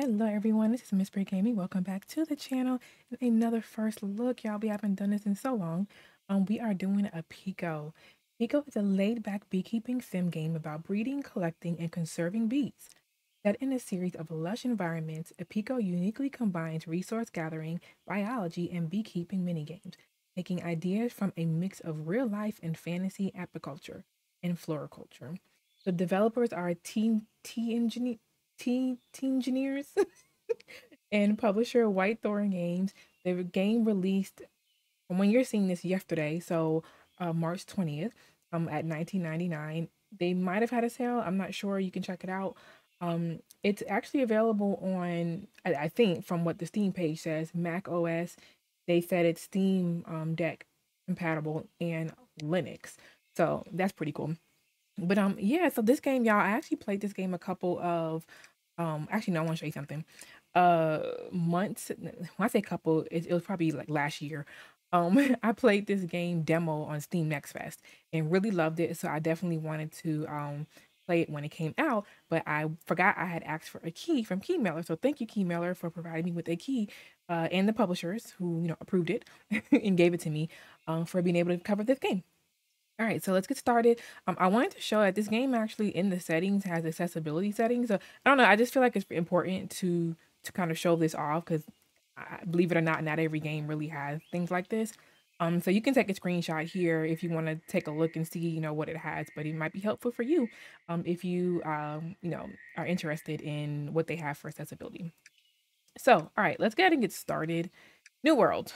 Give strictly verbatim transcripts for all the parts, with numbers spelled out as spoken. Hello everyone, this is Miz Britt Gaming. Welcome back to the channel. Another first look, y'all. We haven't done this in so long. Um, we are doing Apico. Apico is a laid-back beekeeping sim game about breeding, collecting, and conserving bees. Set in a series of lush environments, Apico uniquely combines resource gathering, biology, and beekeeping minigames, taking ideas from a mix of real life and fantasy apiculture and floriculture. The developers are Team TNgineers. TNgineers and publisher White Thorn Games. The game released, when you're seeing this, yesterday, so uh, March twentieth um, at nineteen ninety-nine. They might have had a sale. I'm not sure. You can check it out. Um, it's actually available on, I, I think, from what the Steam page says, Mac O S. They said it's Steam um, Deck compatible and Linux. So that's pretty cool. But um yeah, so this game, y'all, I actually played this game a couple of um actually no I want to show you something. Uh months, when I say couple, it, it was probably like last year. Um I played this game demo on Steam Next Fest and really loved it. So I definitely wanted to um play it when it came out, but I forgot I had asked for a key from Keymailer. So thank you, Keymailer, for providing me with a key, uh and the publishers who, you know, approved it and gave it to me um for being able to cover this game. All right, so let's get started. Um, I wanted to show that this game actually in the settings has accessibility settings. So I don't know, I just feel like it's important to to kind of show this off because, believe it or not, not every game really has things like this. Um, so you can take a screenshot here if you want to take a look and see, you know, what it has. But it might be helpful for you um, if you um, you know, are interested in what they have for accessibility. So all right, let's go ahead and get started. New World.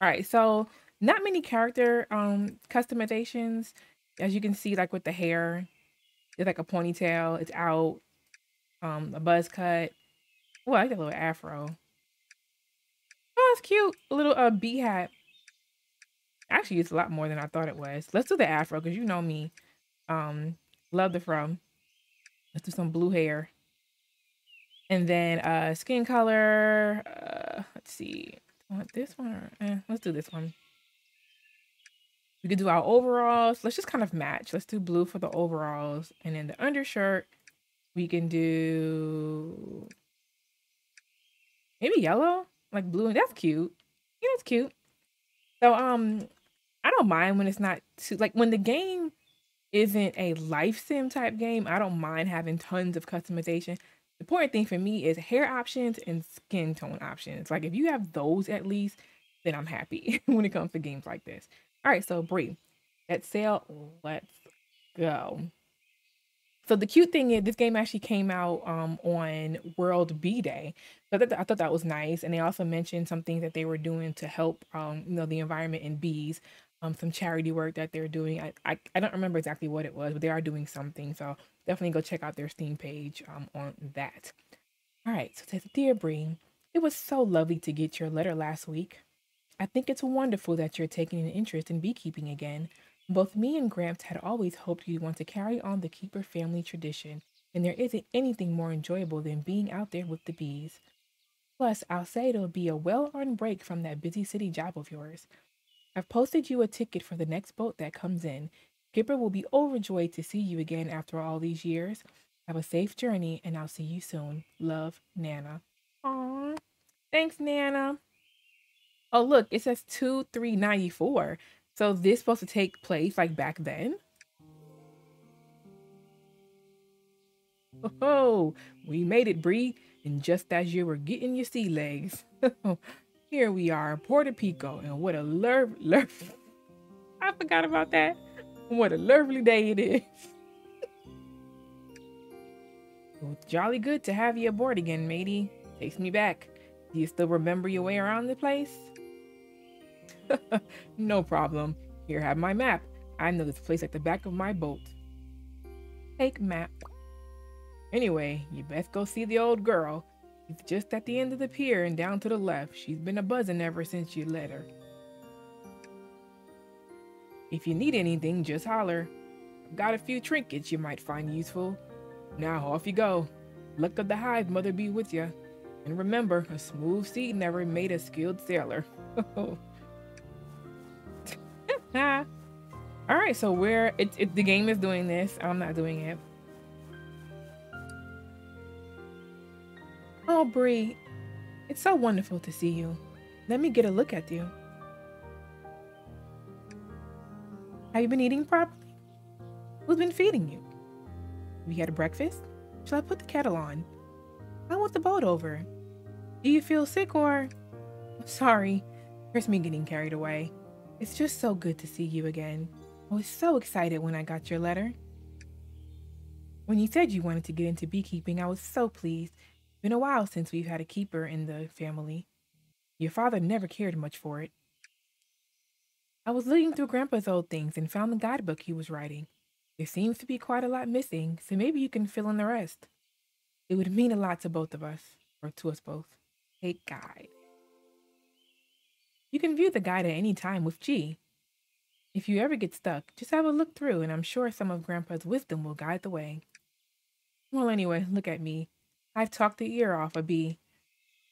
All right, so. Not many character um customizations, as you can see, like with the hair, it's like a ponytail, it's out, um a buzz cut. Well, I like that little afro. Oh, it's cute. A little uh bee hat. Actually, it's a lot more than I thought it was. Let's do the afro because you know me. Um, love the fro. Let's do some blue hair. And then uh skin color. Uh, let's see. I want this one or eh, let's do this one. We could do our overalls. Let's just kind of match. Let's do blue for the overalls. And then the undershirt, we can do maybe yellow, like blue. That's cute. Yeah, that's cute. So um, I don't mind when it's not too, like when the game isn't a life sim type game, I don't mind having tons of customization. The important thing for me is hair options and skin tone options. Like if you have those at least, then I'm happy when it comes to games like this. All right, so Brie, at sale, let's go. So the cute thing is this game actually came out um, on World Bee Day. So that, I thought that was nice. And they also mentioned some things that they were doing to help, um, you know, the environment and bees, um, some charity work that they're doing. I, I, I don't remember exactly what it was, but they are doing something. So definitely go check out their Steam page um, on that. All right, so it says, Dear Brie, it was so lovely to get your letter last week. I think it's wonderful that you're taking an interest in beekeeping again. Both me and Gramps had always hoped you'd want to carry on the keeper family tradition, and there isn't anything more enjoyable than being out there with the bees. Plus, I'll say it'll be a well-earned break from that busy city job of yours. I've posted you a ticket for the next boat that comes in. Skipper will be overjoyed to see you again after all these years. Have a safe journey, and I'll see you soon. Love, Nana. Aw, thanks, Nana. Oh, look, it says two three ninety-four. So this is supposed to take place like back then. Oh, we made it, Bree. And just as you were getting your sea legs, here we are, Puerto Pico. And what a lur lur I forgot about that. What a lovely day it is. Well, it's jolly good to have you aboard again, matey. Takes me back. Do you still remember your way around the place? No problem. Here, have my map. I know this place at the back of my boat. Take map. Anyway, you best go see the old girl. She's just at the end of the pier and down to the left. She's been a-buzzing ever since you let her. If you need anything, just holler. I've got a few trinkets you might find useful. Now off you go. Luck of the hive, mother be with you. And remember, a smooth sea never made a skilled sailor. All right, so where it, it the game is doing this, I'm not doing it. Oh, Bree, it's so wonderful to see you. Let me get a look at you. Have you been eating properly? Who's been feeding you? Have you had breakfast? Shall I put the kettle on? I want the boat over. Do you feel sick or... Sorry, here's me getting carried away. It's just so good to see you again. I was so excited when I got your letter. When you said you wanted to get into beekeeping, I was so pleased. It's been a while since we've had a keeper in the family. Your father never cared much for it. I was looking through Grandpa's old things and found the guidebook he was writing. There seems to be quite a lot missing, so maybe you can fill in the rest. It would mean a lot to both of us, or to us both. Take guide. You can view the guide at any time with G. If you ever get stuck, just have a look through, and I'm sure some of Grandpa's wisdom will guide the way. Well, anyway, look at me. I've talked the ear off a bee.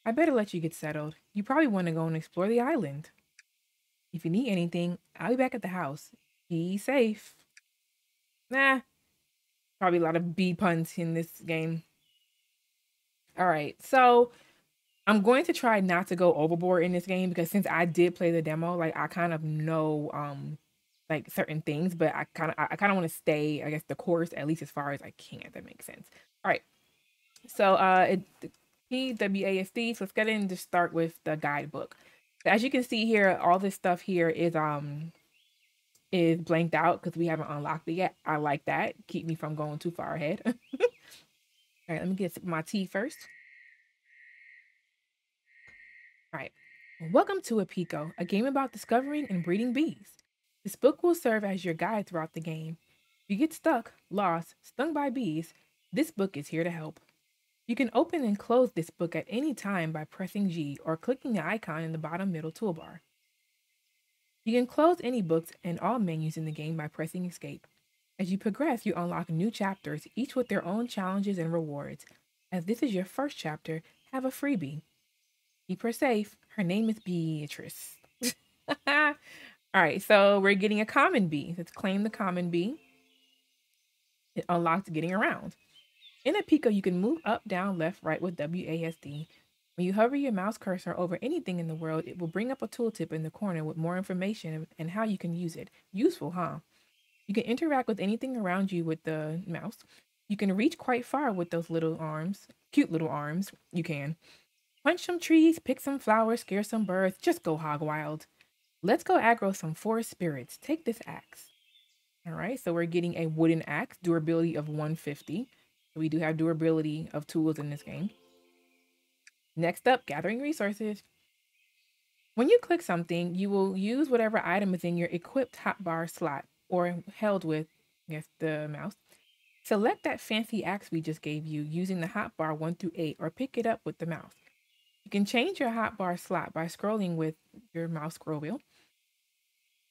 I better let you get settled. You probably want to go and explore the island. If you need anything, I'll be back at the house. Be safe. Nah. Probably a lot of bee puns in this game. All right. So I'm going to try not to go overboard in this game because since I did play the demo, like I kind of know um like certain things, but I kind of I kind of want to stay, I guess, the course at least as far as I can, if that makes sense. All right. So uh it P W A S D. So let's get in and just start with the guidebook. As you can see here, all this stuff here is um is blanked out because we haven't unlocked it yet. I like that. Keep me from going too far ahead. All right, let me get my tea first. All right. Welcome to Apico, a game about discovering and breeding bees. This book will serve as your guide throughout the game. If you get stuck, lost, stung by bees, this book is here to help. You can open and close this book at any time by pressing G or clicking the icon in the bottom middle toolbar. You can close any books and all menus in the game by pressing Escape. As you progress, you unlock new chapters, each with their own challenges and rewards. As this is your first chapter, have a freebie. Keep her safe. Her name is Beatrice. All right, so we're getting a common bee. Let's claim the common bee. It unlocks getting around. In Apico, you can move up, down, left, right with W A S D. When you hover your mouse cursor over anything in the world, it will bring up a tooltip in the corner with more information and how you can use it. Useful, huh? You can interact with anything around you with the mouse. You can reach quite far with those little arms. Cute little arms. You can. Punch some trees, pick some flowers, scare some birds. Just go hog wild. Let's go aggro some forest spirits. Take this axe. All right, so we're getting a wooden axe. Durability of one fifty. We do have durability of tools in this game. Next up, gathering resources. When you click something, you will use whatever item is in your equipped hotbar slot or held with, I guess, the mouse. Select that fancy axe we just gave you using the hotbar one through eight or pick it up with the mouse. You can change your hotbar slot by scrolling with your mouse scroll wheel.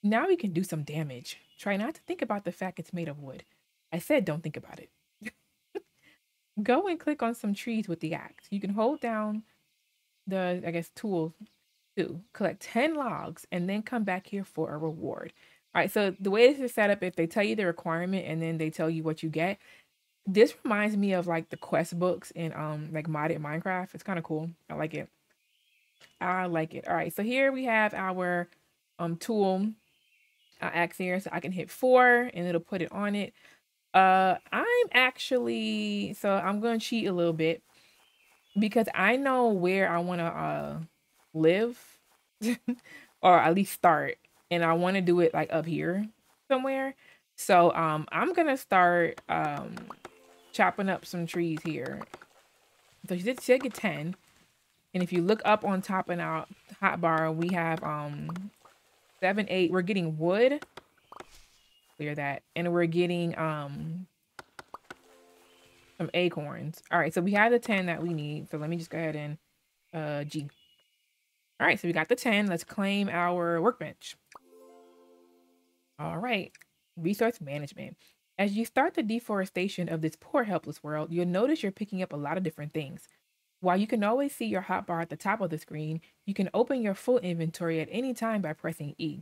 Now we can do some damage. Try not to think about the fact it's made of wood. I said don't think about it. Go and click on some trees with the axe. You can hold down the, I guess, tool to collect ten logs and then come back here for a reward. All right, so the way this is set up, if they tell you the requirement and then they tell you what you get, this reminds me of like the quest books in um like modded Minecraft. It's kind of cool. I like it. I like it. All right, so here we have our um tool, our axe here. So I can hit four and it'll put it on it. Uh, I'm actually, so I'm going to cheat a little bit because I know where I want to uh, live or at least start. And I want to do it like up here somewhere. So um, I'm going to start um, chopping up some trees here. So she did she get ten. And if you look up on top in our hotbar, we have um, seven, eight. We're getting wood. Clear that, and we're getting um some acorns. All right, so we have the ten that we need, so let me just go ahead and uh G. All right, so we got the ten. Let's claim our workbench. All right, resource management. As you start the deforestation of this poor helpless world, you'll notice you're picking up a lot of different things. While you can always see your hotbar at the top of the screen, you can open your full inventory at any time by pressing E.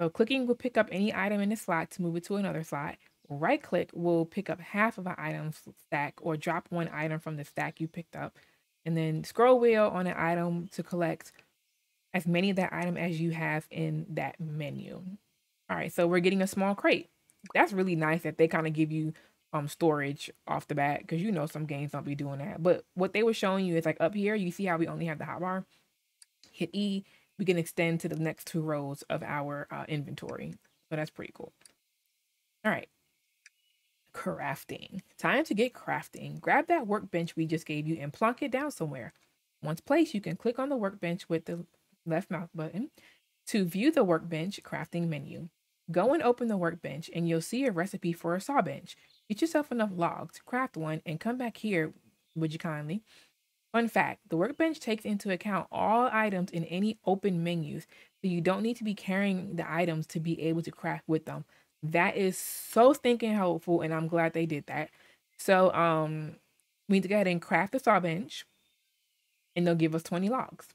So clicking will pick up any item in the slot to move it to another slot. Right click will pick up half of an item stack or drop one item from the stack you picked up. and then scroll wheel on an item to collect as many of that item as you have in that menu. All right, so we're getting a small crate. That's really nice that they kind of give you um storage off the bat, because you know some games don't be doing that. But what they were showing you is like up here, you see how we only have the hotbar? Hit E, we can extend to the next two rows of our uh, inventory. So that's pretty cool. All right. Crafting. Time to get crafting. Grab that workbench we just gave you and plunk it down somewhere. Once placed, you can click on the workbench with the left mouse button to view the workbench crafting menu. Go and open the workbench and you'll see a recipe for a saw bench. Get yourself enough logs, craft one, and come back here, would you kindly? Fun fact, the workbench takes into account all items in any open menus, so you don't need to be carrying the items to be able to craft with them. That is so stinking helpful, and I'm glad they did that. So um, we need to go ahead and craft the saw bench, and they'll give us twenty logs.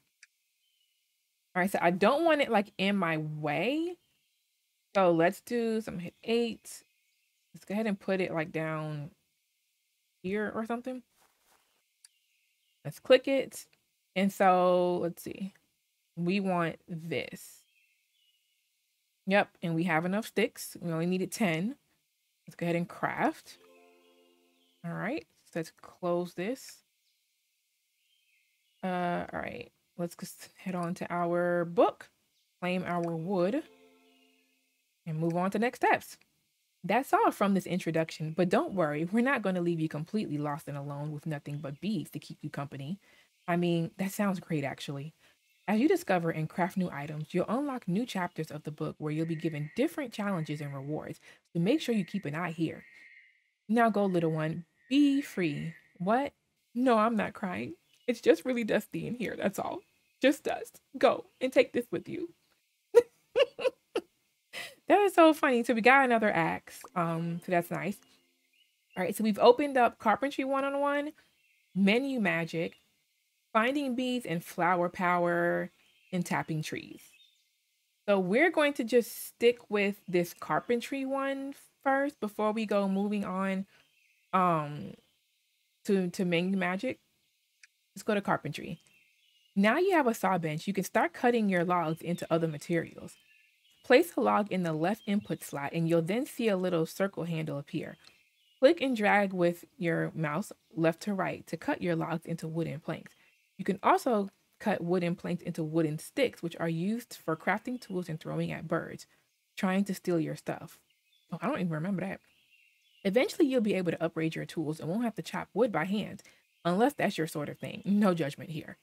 All right, so I don't want it like in my way. So let's do some hit eight. Let's go ahead and put it like down here or something. Let's click it. And so let's see, we want this. Yep, and we have enough sticks. We only needed ten. Let's go ahead and craft. All right, so let's close this. Uh, all right, let's just head on to our book, claim our wood, and move on to next steps. That's all from this introduction, but don't worry, we're not going to leave you completely lost and alone with nothing but bees to keep you company. I mean, that sounds great, actually. As you discover and craft new items, you'll unlock new chapters of the book where you'll be given different challenges and rewards, so make sure you keep an eye here. Now go, little one. Be free. What? No, I'm not crying. It's just really dusty in here, that's all. Just dust. Go and take this with you. That is so funny. So we got another axe. Um, so that's nice. All right, so we've opened up Carpentry one oh one, Menu Magic, Finding Bees and Flower Power, and Tapping Trees. So we're going to just stick with this carpentry one first before we go moving on um, to, to Menu Magic. Let's go to carpentry. Now you have a saw bench. You can start cutting your logs into other materials. Place a log in the left input slot and you'll then see a little circle handle appear. Click and drag with your mouse left to right to cut your logs into wooden planks. You can also cut wooden planks into wooden sticks, which are used for crafting tools and throwing at birds trying to steal your stuff. Oh, I don't even remember that. Eventually, you'll be able to upgrade your tools and won't have to chop wood by hand, unless that's your sort of thing. No judgment here.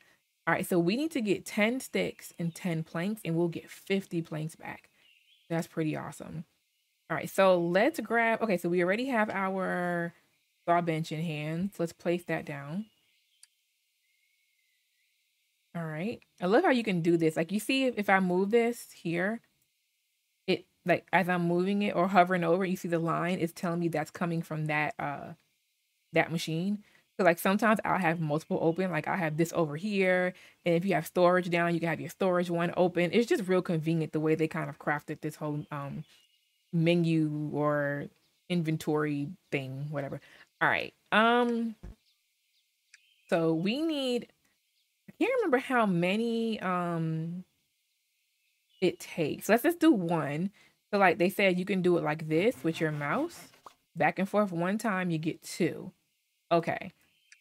All right, so we need to get ten sticks and ten planks, and we'll get fifty planks back. That's pretty awesome. All right, so let's grab... Okay, so we already have our saw bench in hand. So let's place that down. All right. I love how you can do this. Like, you see, if I move this here, it like as I'm moving it or hovering over, you see the line is telling me that's coming from that uh that machine. So like sometimes I'll have multiple open, like I have this over here. And if you have storage down, you can have your storage one open. It's just real convenient the way they kind of crafted this whole um menu or inventory thing, whatever. All right. Um so we need I can't remember how many um it takes. Let's just do one. So like they said, you can do it like this with your mouse back and forth one time, you get two. Okay,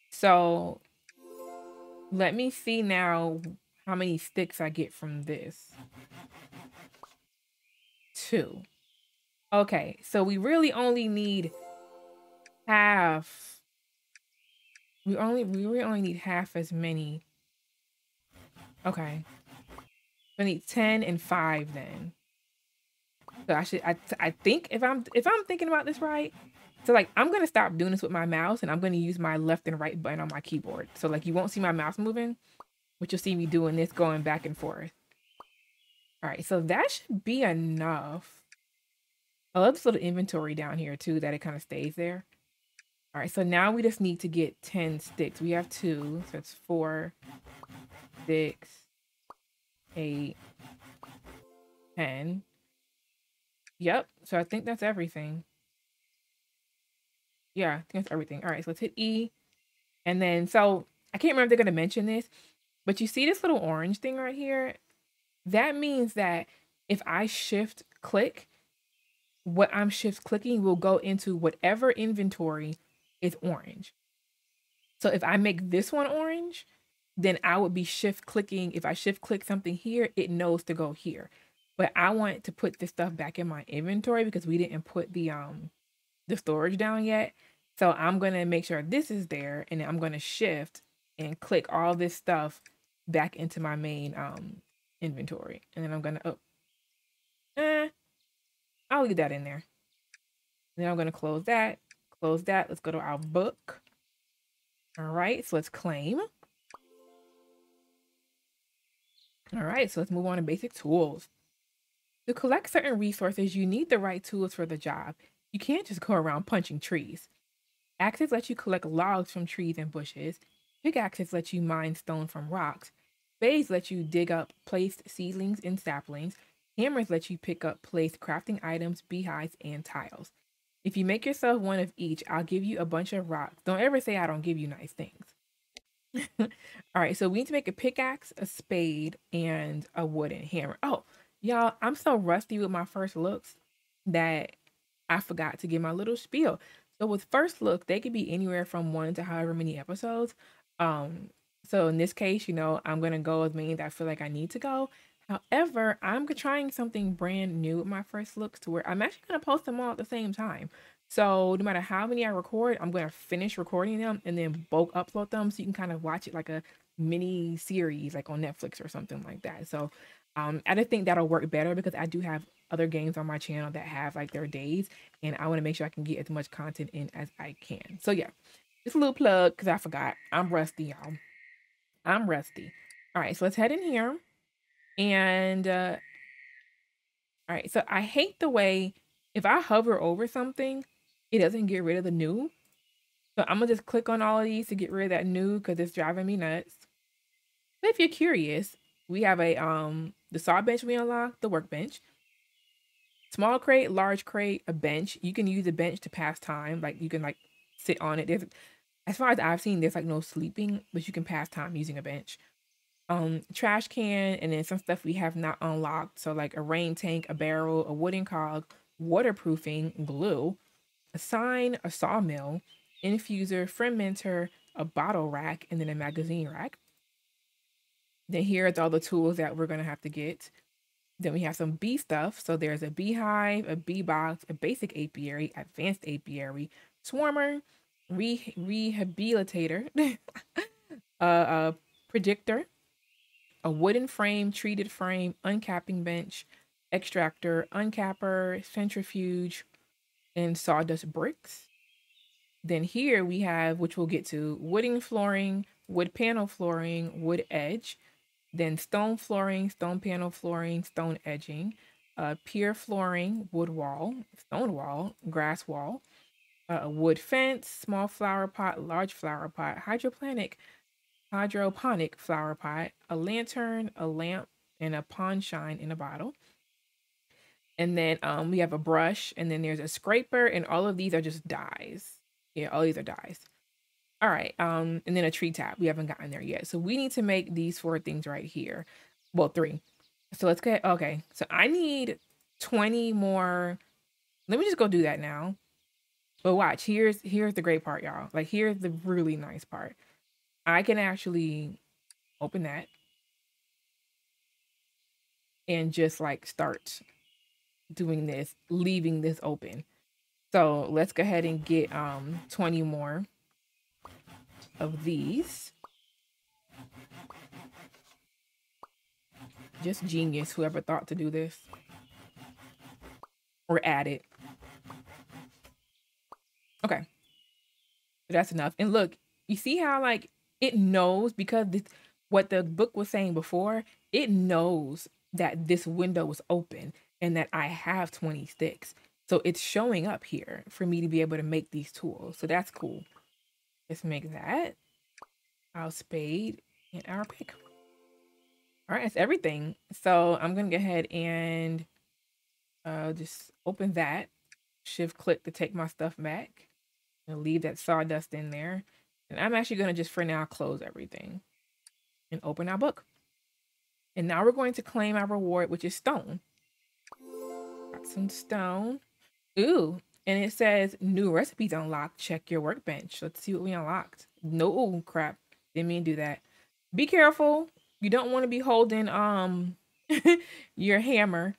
so let me see now how many sticks I get from this. Two. Okay, so we really only need half. We only we really only need half as many. Okay, I need ten and five then. So I should, I, I think if I'm, if I'm thinking about this right, so like, I'm going to stop doing this with my mouse and I'm going to use my left and right button on my keyboard. So like, you won't see my mouse moving, but you'll see me doing this going back and forth. All right, so that should be enough. I love this little inventory down here too, that it kind of stays there. All right, so now we just need to get ten sticks. We have two, so it's four. Six, eight, ten. Yep. So I think that's everything. Yeah, I think that's everything. All right, so let's hit E. And then, so I can't remember if they're going to mention this, but you see this little orange thing right here? That means that if I shift click, what I'm shift clicking will go into whatever inventory is orange. So if I make this one orange, then I would be shift clicking. If I shift click something here, it knows to go here. But I want to put this stuff back in my inventory because we didn't put the um the storage down yet. So I'm going to make sure this is there, and I'm going to shift and click all this stuff back into my main um inventory. And then I'm going to, oh, eh, I'll leave that in there. And then I'm going to close that, close that. Let's go to our book. All right, so let's claim. All right, so let's move on to basic tools. To collect certain resources, you need the right tools for the job. You can't just go around punching trees. Axes let you collect logs from trees and bushes. Pickaxes let you mine stone from rocks. Spades let you dig up placed seedlings and saplings. Hammers let you pick up placed crafting items, beehives, and tiles. If you make yourself one of each, I'll give you a bunch of rocks. Don't ever say I don't give you nice things. All right, so we need to make a pickaxe, a spade, and a wooden hammer. Oh, y'all, I'm so rusty with my first looks that I forgot to give my little spiel. So with first look, they could be anywhere from one to however many episodes. Um, so in this case, you know, I'm going to go as many that I feel like I need to go. However, I'm trying something brand new with my first looks to where I'm actually going to post them all at the same time. So no matter how many I record, I'm going to finish recording them and then bulk upload them. So you can kind of watch it like a mini series, like on Netflix or something like that. So um, I just think that'll work better because I do have other games on my channel that have like their days, and I want to make sure I can get as much content in as I can. So yeah, just a little plug because I forgot. I'm rusty, y'all. I'm rusty. All right, so let's head in here. And, uh, all right, so I hate the way if I hover over something, it doesn't get rid of the new. So I'm going to just click on all of these to get rid of that new because it's driving me nuts. But if you're curious, we have a, um, the saw bench we unlocked, the workbench, small crate, large crate, a bench. You can use a bench to pass time. Like you can like sit on it. There's, as far as I've seen, there's like no sleeping, but you can pass time using a bench. Um, trash can, and then some stuff we have not unlocked. So like a rain tank, a barrel, a wooden cog, waterproofing, glue, a sign, a sawmill, infuser, fermenter, a bottle rack, and then a magazine rack. Then here's all the tools that we're going to have to get. Then we have some bee stuff. So there's a beehive, a bee box, a basic apiary, advanced apiary, swarmer, re rehabilitator, a, a predictor, a wooden frame, treated frame, uncapping bench, extractor, uncapper, centrifuge, and sawdust bricks. Then here we have, which we'll get to, wooden flooring, wood panel flooring, wood edge, then stone flooring, stone panel flooring, stone edging, uh, pier flooring, wood wall, stone wall, grass wall, uh, wood fence, small flower pot, large flower pot, hydroponic, hydroponic flower pot, a lantern, a lamp, and a pond shine in a bottle. And then um, we have a brush, and then there's a scraper, and all of these are just dies. Yeah, all these are dies. All right, um, and then a tree tap. We haven't gotten there yet. So we need to make these four things right here. Well, three. So let's get, okay. So I need twenty more. Let me just go do that now. But watch, here's, here's the great part, y'all. Like here's the really nice part. I can actually open that and just like start doing this, leaving this open. So let's go ahead and get um twenty more of these. Just genius, whoever thought to do this or add it. Okay, so that's enough. And look, you see how like it knows, because this, what the book was saying before, it knows that this window was open and that I have twenty sticks. So it's showing up here for me to be able to make these tools. So that's cool. Let's make that our spade and our pick. All right, that's everything. So I'm going to go ahead and uh, just open that, shift click to take my stuff back, and leave that sawdust in there. And I'm actually going to just for now close everything and open our book. And now we're going to claim our reward, which is stone. Got some stone. Ooh, and it says new recipes unlocked. Check your workbench. Let's see what we unlocked. No, crap. Didn't mean to do that. Be careful. You don't want to be holding um your hammer.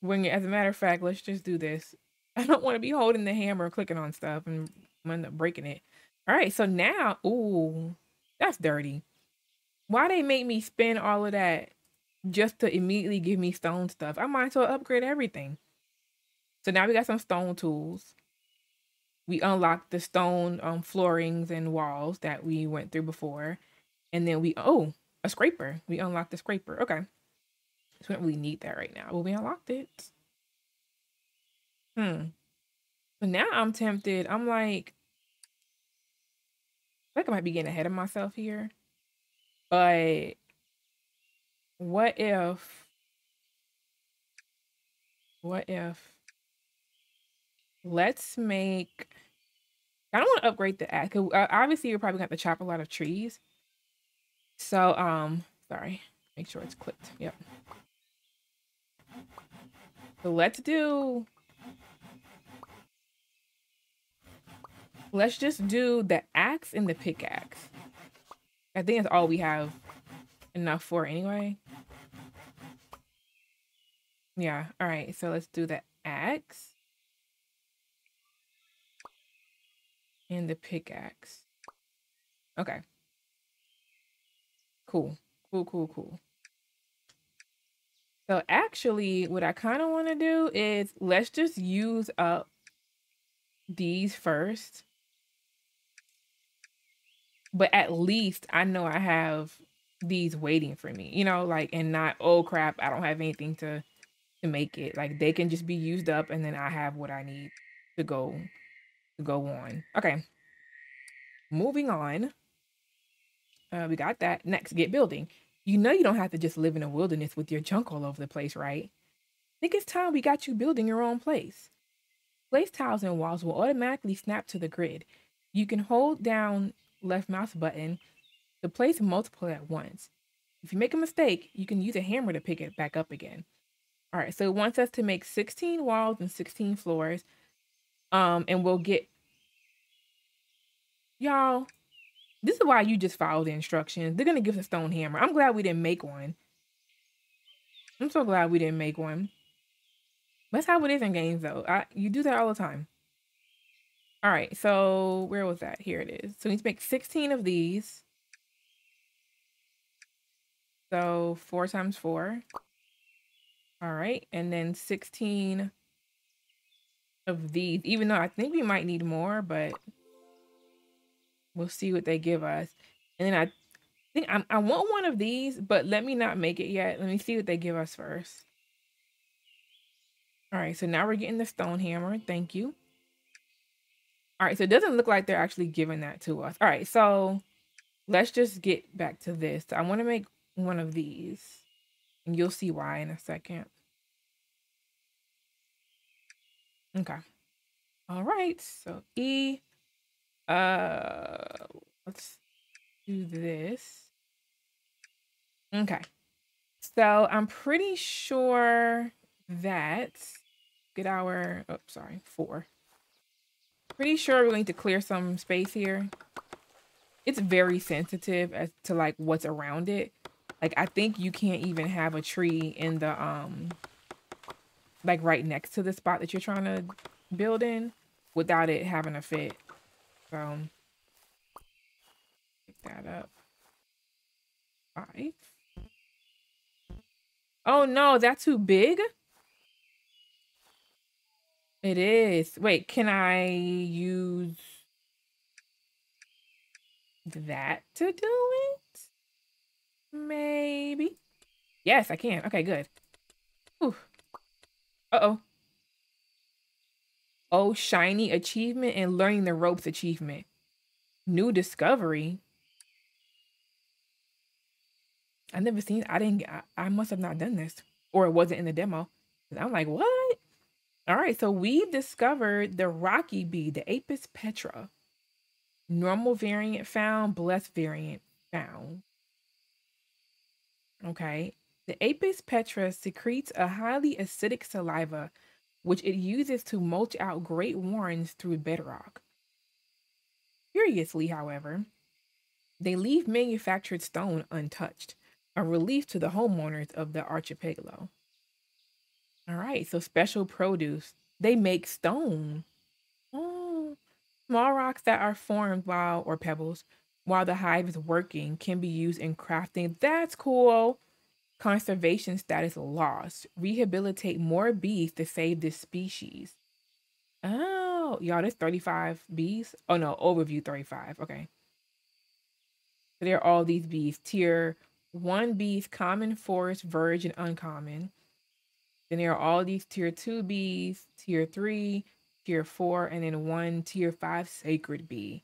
When, as a matter of fact, let's just do this. I don't want to be holding the hammer, clicking on stuff, and I'm end up breaking it. All right, so now, ooh, that's dirty. Why they make me spend all of that just to immediately give me stone stuff? I might as well upgrade everything. So now we got some stone tools. We unlocked the stone um, floorings and walls that we went through before. And then we, oh, a scraper. We unlocked the scraper. Okay. So we don't really need that right now, but we unlocked it. Hmm. So now I'm tempted. I'm like, I think I might be getting ahead of myself here. But what if, what if, let's make, I don't want to upgrade the axe. Obviously, you're probably going to have to chop a lot of trees. So, um, sorry, make sure it's clicked. Yep. So let's do, let's just do the axe and the pickaxe. I think that's all we have enough for anyway. Yeah. All right. So let's do the axe. And the pickaxe. Okay. Cool. Cool, cool, cool. So actually, what I kind of want to do is let's just use up these first. But at least I know I have these waiting for me, you know, like, and not, oh crap, I don't have anything to, to make it. Like, they can just be used up and then I have what I need to go to go on. Okay. Moving on. Uh, we got that. Next, get building. You know, you don't have to just live in a wilderness with your junk all over the place, right? I think it's time we got you building your own place. Place tiles and walls will automatically snap to the grid. You can hold down left mouse button to place multiple at once. If you make a mistake, you can use a hammer to pick it back up again. All right, so it wants us to make sixteen walls and sixteen floors. Um, and we'll get, y'all, this is why you just follow the instructions. They're going to give us a stone hammer. I'm glad we didn't make one. I'm so glad we didn't make one. That's how it is in games though. I, you do that all the time. All right, so where was that? Here it is. So we need to make sixteen of these. So four times four. All right, and then sixteen of these, even though I think we might need more, but we'll see what they give us. And then I think I'm, I want one of these, but let me not make it yet. Let me see what they give us first. All right, so now we're getting the stone hammer. Thank you. All right, so it doesn't look like they're actually giving that to us. All right, so let's just get back to this. I want to make one of these, and you'll see why in a second. Okay. All right. So E, uh, let's do this. Okay. So I'm pretty sure that get our, oh, sorry, four. Pretty sure we're going to clear some space here. It's very sensitive as to like what's around it. Like, I think you can't even have a tree in the, um, like right next to the spot that you're trying to build in without it having a fit. So pick that up. Five. Oh no, that's too big. It is. Wait, can I use that to do it? Maybe. Yes, I can. Okay, good. Ooh. Uh-oh. Oh, shiny achievement and learning the ropes achievement. New discovery. I've never seen, I didn't, I, I must have not done this. Or it wasn't in the demo. And I'm like, what? All right, so we discovered the rocky bee, the Apis Petra. Normal variant found, blessed variant found. Okay. The Apis Petra secretes a highly acidic saliva, which it uses to mulch out great warrens through bedrock. Curiously, however, they leave manufactured stone untouched, a relief to the homeowners of the archipelago. All right, so special produce. They make stone. Oh, small rocks that are formed while, or pebbles, while the hive is working can be used in crafting. That's cool. Conservation status lost. Rehabilitate more bees to save this species. Oh, y'all, there's thirty-five bees. Oh no, overview thirty-five. Okay. So there are all these bees. Tier one bees, common, forest, verge, and uncommon. Then there are all these tier two bees, tier three, tier four, and then one tier five sacred bee.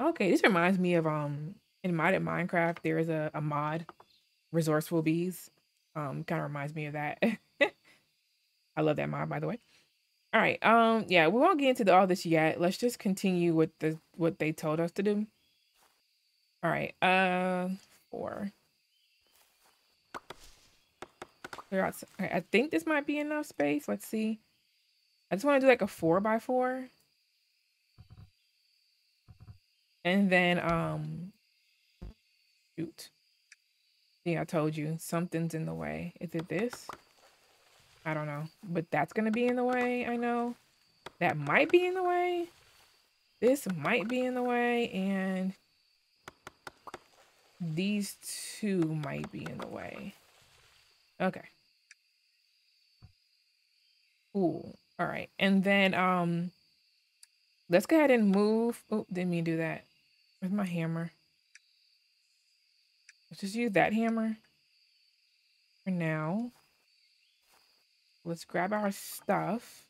Okay, this reminds me of um in modded Minecraft, there is a, a mod, resourceful bees. Um, kind of reminds me of that. I love that mod, by the way. All right, um, yeah, we won't get into the, all this yet. Let's just continue with the what they told us to do. All right, uh, four. Clear out. Okay, I think this might be enough space. Let's see. I just want to do like a four by four. And then, um, shoot. Yeah, I told you something's in the way. Is it this? I don't know, but that's going to be in the way. I know that might be in the way. This might be in the way. And these two might be in the way. Okay. Ooh. All right. And then, um, let's go ahead and move. Oh, didn't mean to do that. Where's my hammer? Let's just use that hammer for now. Let's grab our stuff.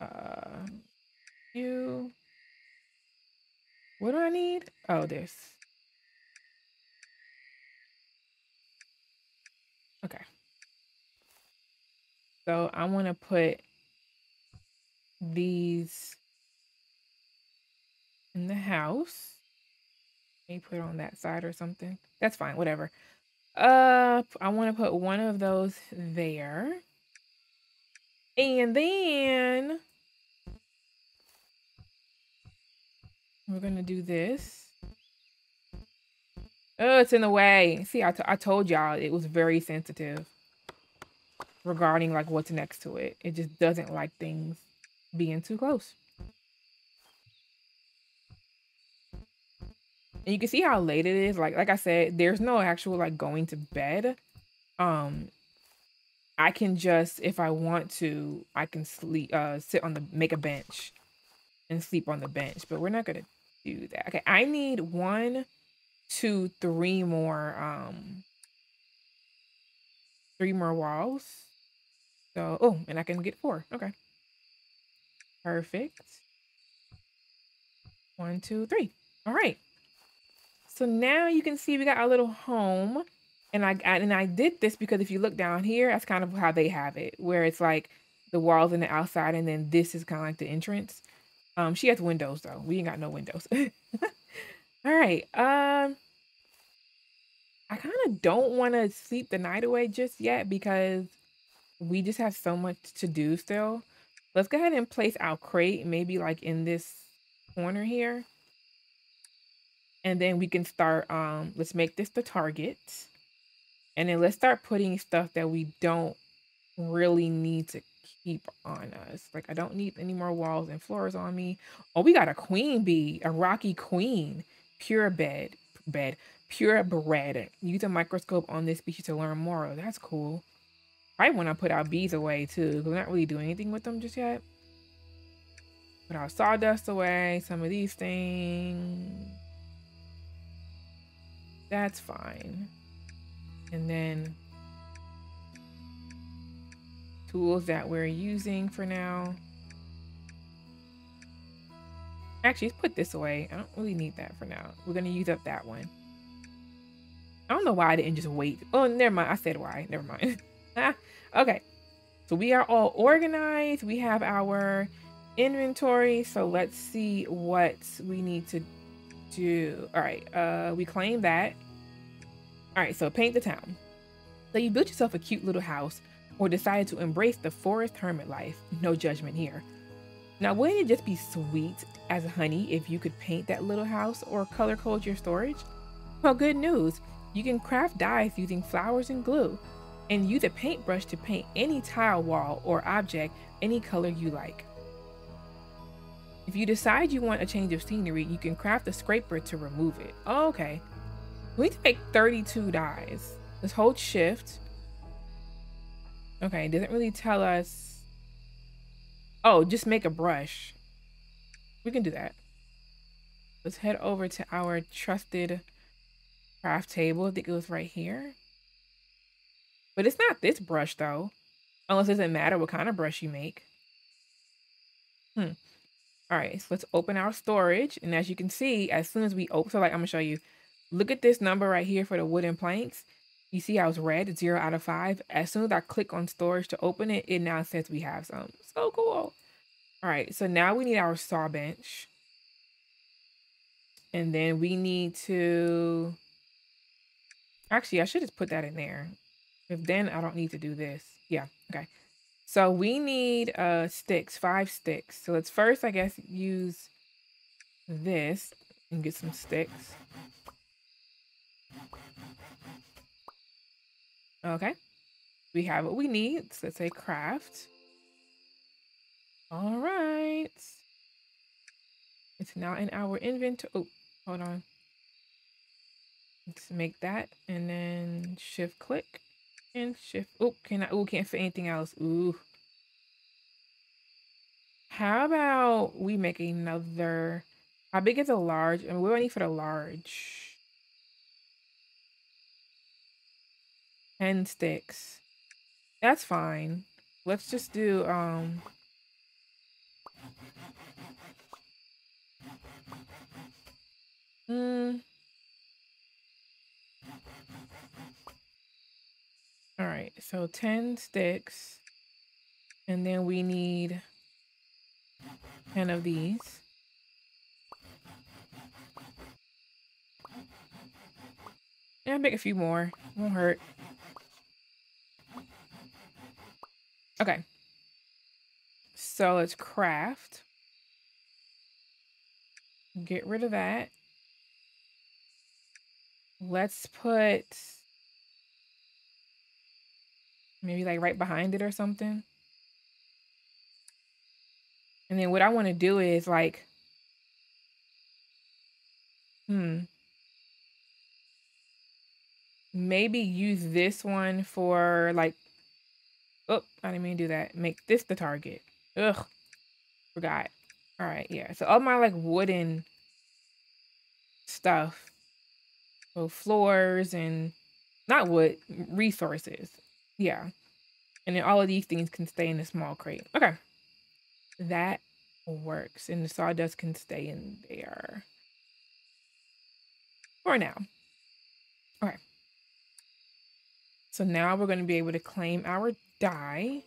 Uh, you. What do I need? Oh, this. Okay. So I want to put these in the house. Maybe put it on that side or something. That's fine, whatever. Uh, I want to put one of those there. And then we're going to do this. Oh, it's in the way. See, I, t I told y'all it was very sensitive regarding like what's next to it. It just doesn't like things being too close. And you can see how late it is. Like, like I said, there's no actual like going to bed. Um, I can just, if I want to, I can sleep, uh, sit on the, make a bench and sleep on the bench, but we're not going to do that. Okay. I need one, two, three more, um, three more walls. So, oh, and I can get four. Okay. Perfect. One, two, three. All right. So now you can see we got our little home, and I, I and I did this because if you look down here, that's kind of how they have it, where it's like the walls and the outside, and then this is kind of like the entrance. Um, she has windows though. We ain't got no windows. All right. Um, I kind of don't want to sleep the night away just yet because we just have so much to do still. Let's go ahead and place our crate maybe like in this corner here. And then we can start, um, let's make this the target. And then let's start putting stuff that we don't really need to keep on us. Like I don't need any more walls and floors on me. Oh, we got a queen bee, a rocky queen, pure bed, bed, pure bread. Use a microscope on this species to learn more. Oh, that's cool. I want to put our bees away too, because we're not really doing anything with them just yet. Put our sawdust away, some of these things. That's fine. And then tools that we're using for now. Actually, let's put this away. I don't really need that for now. We're going to use up that one. I don't know why I didn't just wait. Oh, never mind. I said why. Never mind. Okay. So we are all organized. We have our inventory. So let's see what we need to do. All right, uh, we claim that. All right, so paint the town. So you built yourself a cute little house or decided to embrace the forest hermit life. No judgment here. Now, wouldn't it just be sweet as honey if you could paint that little house or color code your storage? Well, good news. You can craft dyes using flowers and glue and use a paintbrush to paint any tile, wall, or object any color you like. If you decide you want a change of scenery, you can craft a scraper to remove it. Oh, okay. We need to make thirty-two dyes. Let's hold shift. Okay, it doesn't really tell us. Oh, just make a brush. We can do that. Let's head over to our trusted craft table. I think it was right here. But it's not this brush though. Unless it doesn't matter what kind of brush you make. Hmm. All right, so let's open our storage. And as you can see, as soon as we open, so like I'm gonna show you, look at this number right here for the wooden planks. You see how it's red, zero out of five. As soon as I click on storage to open it, it now says we have some. So cool. All right, so now we need our saw bench. And then we need to, actually, I should just put that in there. If then I don't need to do this. Yeah, okay. So we need uh, sticks, five sticks. So let's first, I guess, use this and get some sticks. Okay. We have what we need. So let's say craft. All right. It's now in our inventory. Oh, hold on. Let's make that and then shift click. And shift. Oh, can I? Oh, can't fit anything else. Ooh. How about we make another? How big is a large? I mean, what do I need for the large? Ten sticks. That's fine. Let's just do um. Hmm. All right, so ten sticks, and then we need ten of these. And I'll make a few more, it won't hurt. Okay, so let's craft. Get rid of that. Let's put maybe like right behind it or something. And then what I want to do is like, hmm, maybe use this one for like, oh, I didn't mean to do that. Make this the target. Ugh, forgot. All right, yeah. So all my like wooden stuff, so floors and not wood, resources. Yeah, and then all of these things can stay in the small crate. Okay, that works, and the sawdust can stay in there for now. Okay, so now we're going to be able to claim our dye.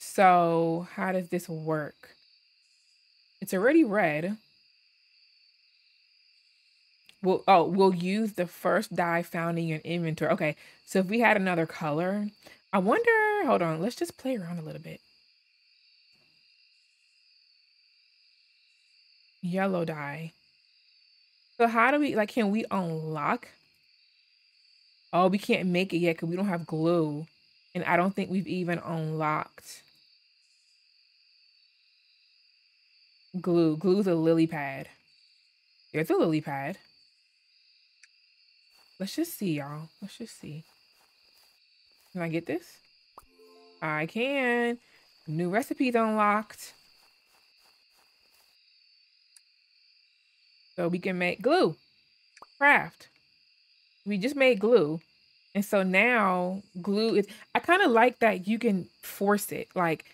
So how does this work? It's already red. We'll, oh, we'll use the first dye found in your inventory. Okay, so if we had another color, I wonder, hold on, let's just play around a little bit. Yellow dye. So how do we, like, can we unlock? Oh, we can't make it yet because we don't have glue. And I don't think we've even unlocked glue. Glue's a lily pad. There's a lily pad. Let's just see, y'all. Let's just see. Can I get this? I can. New recipes unlocked. So we can make glue. Craft. We just made glue. And so now glue is... I kind of like that you can force it. Like,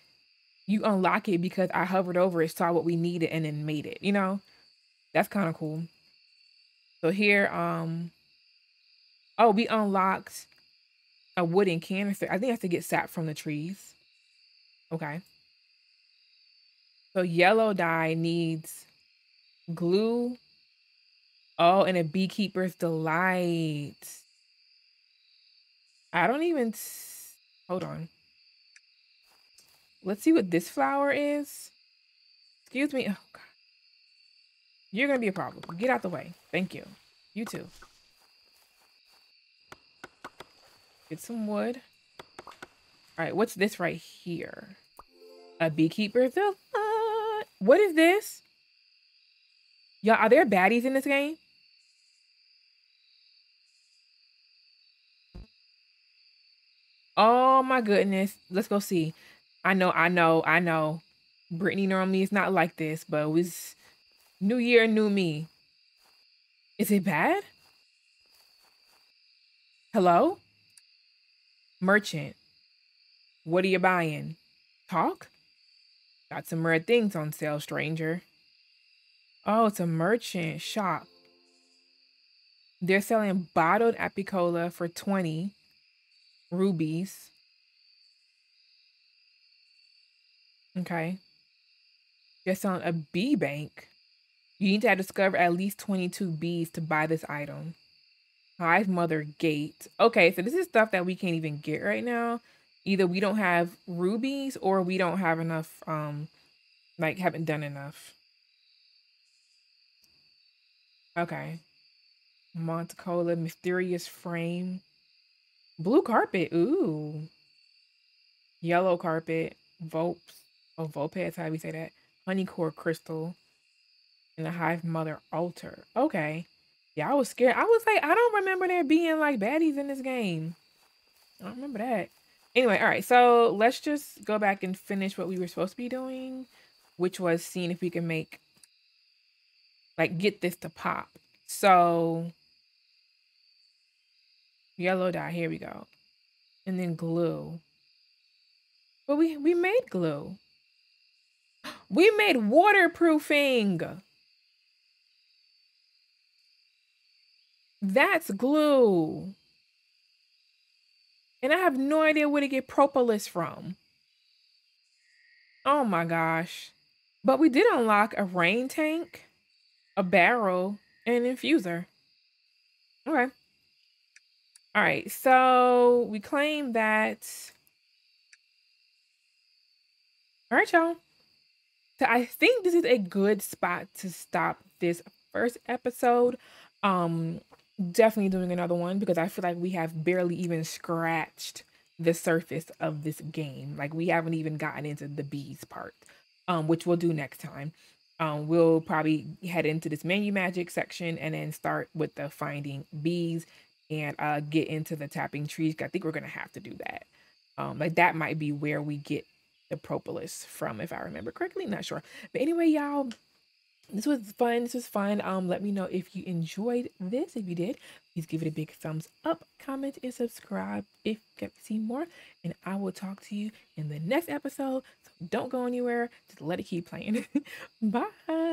you unlock it because I hovered over it, saw what we needed, and then made it. You know? That's kind of cool. So here, um... oh, we unlocked a wooden canister. I think I have to get sap from the trees. Okay. So yellow dye needs glue. Oh, and a beekeeper's delight. I don't even... Hold on. Let's see what this flower is. Excuse me. Oh, God. You're going to be a problem. Get out the way. Thank you. You too. Get some wood. All right. What's this right here? A beekeeper's delight. What is this? Y'all, are there baddies in this game? Oh my goodness. Let's go see. I know, I know, I know. Brittany normally is not like this, but it was new year, new me. Is it bad? Hello? Merchant. What are you buying? Talk? Got some rare things on sale, stranger. Oh, it's a merchant shop. They're selling bottled apicola for twenty rubies. Okay. They're selling a bee bank. You need to have discovered at least twenty-two bees to buy this item. Hive mother gate. Okay, so this is stuff that we can't even get right now. Either we don't have rubies or we don't have enough, um, like haven't done enough. Okay. Monticola, mysterious frame. Blue carpet. Ooh. Yellow carpet. Vopes. Oh, Volpe is how we say that. Honeycore crystal. And the hive mother altar. Okay. Yeah, I was scared. I was like, I don't remember there being like baddies in this game. I don't remember that. Anyway, all right. So let's just go back and finish what we were supposed to be doing, which was seeing if we can make... Like, get this to pop. So, yellow dye. Here we go. And then glue. But we, we made glue. We made waterproofing. That's glue. And I have no idea where to get propolis from. Oh, my gosh. But we did unlock a rain tank, a barrel, and infuser. Okay. All right. So we claim that. All right, y'all. So I think this is a good spot to stop this first episode. Um, definitely doing another one because I feel like we have barely even scratched the surface of this game. Like we haven't even gotten into the bees part, um, which we'll do next time. Um, we'll probably head into this menu magic section and then start with the finding bees and uh, get into the tapping trees. I think we're going to have to do that. Um, like that might be where we get the propolis from, if I remember correctly. Not sure. But anyway, y'all, this was fun. This was fun. Um, let me know if you enjoyed this. If you did, please give it a big thumbs up, comment, and subscribe if you want to see more. And I will talk to you in the next episode. So don't go anywhere. Just let it keep playing. Bye.